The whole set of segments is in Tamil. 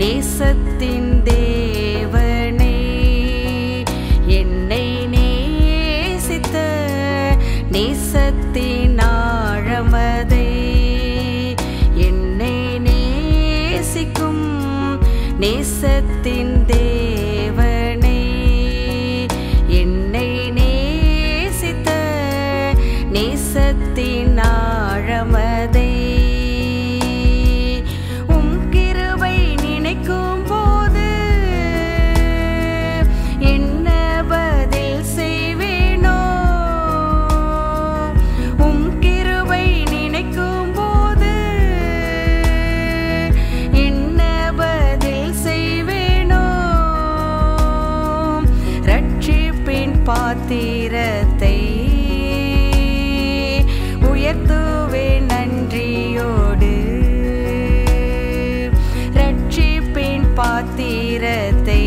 நேசத்தின் தேவனே, என்னை நேசித்த நேசத்தின் ஆழமதே, என்னை நேசிக்கும் நேசத்தின் தேவனே, என்னை நேசித்த நேசத்தின் ஆழமதே. பாத்திரத்தை உயர்த்துவே நன்றியோடு, ரட்சிப்பின் பாத்திரத்தை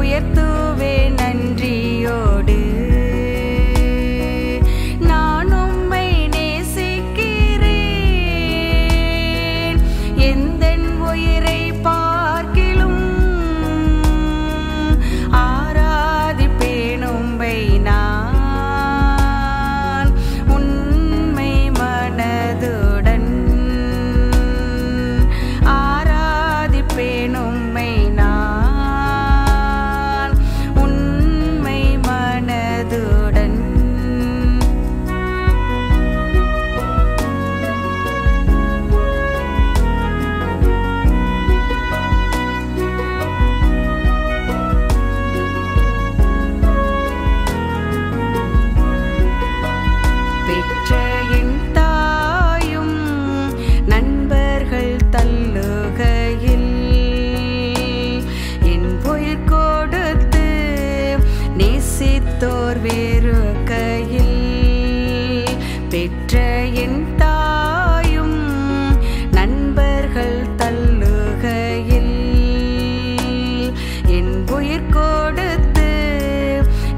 உயர்த்துவே நன்றியோடு. நான் உம்மை நேசிக்கிறேன், எந்தன் உயிரை பார்க்கிலும் நேசித்தோர் வெறுக்கையில் பெற்ற என் தாயும் நண்பர்கள் தள்ளுகையில் என் உயிர் கொடுத்து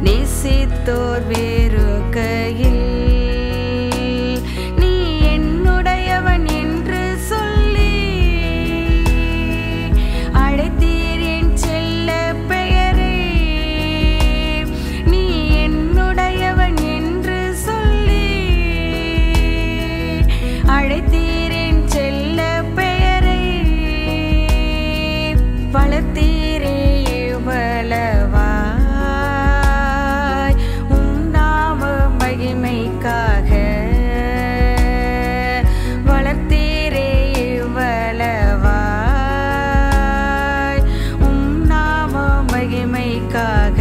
நேசித்தோர் வெறுக்கையில். நீ என்னுடையவன் என்று சொல்லி அழைத்தீர் என் செல்ல பெயரே, அழைத்தீரேன் செல்ல பெயரை, வளர்த்தீரே எவ்வளவாய் உம் நாம மகிமைக்காக, வளர்த்தீரே எவ்வளவாய் உம் நாம மகிமைக்காக.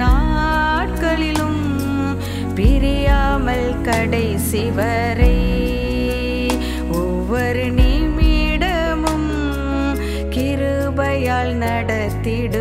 நாட்களிலும் பிரியாமல் கடைசி வரை, ஒவ்வொரு நிமிடமும் கிருபையால் நடத்திடும்.